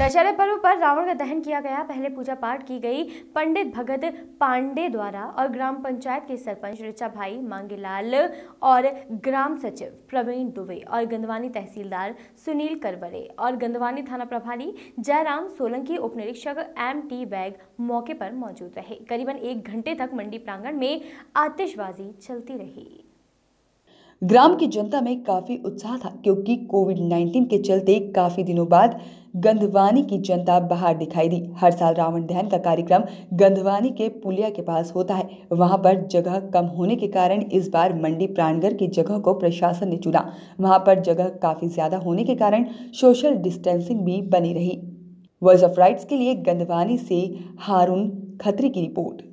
दशहरा पर्व पर रावण का दहन किया गया। पहले पूजा पाठ की गई पंडित भगत पांडे द्वारा और ग्राम पंचायत के सरपंच ऋचा भाई मांगीलाल और ग्राम सचिव प्रवीण दुबे और गंधवानी तहसीलदार सुनील करबरे और गंधवानी थाना प्रभारी जयराम सोलंकी, उप निरीक्षक MT बैग मौके पर मौजूद रहे। करीबन 1 घंटे तक मंडी प्रांगण में आतिशबाजी चलती रही। ग्राम की जनता में काफी उत्साह था क्योंकि कोविड-19 के चलते काफी दिनों बाद गंधवानी की जनता बाहर दिखाई दी। हर साल रावण दहन का कार्यक्रम गंधवानी के पुलिया के पास होता है। वहां पर जगह कम होने के कारण इस बार मंडी प्रांगण की जगह को प्रशासन ने चुना। वहां पर जगह काफी ज्यादा होने के कारण सोशल डिस्टेंसिंग भी बनी रही। वॉइस ऑफ राइट्स के लिए गंधवानी से हारून खत्री की रिपोर्ट।